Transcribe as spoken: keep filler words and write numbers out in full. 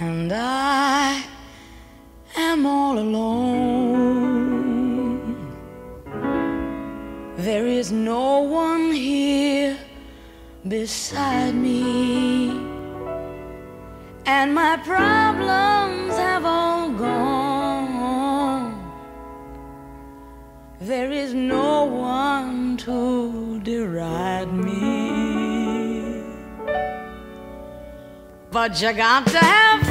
and I am all alone. There is no one here beside me, and my problems have all gone. There is no one to deride me, but you got to have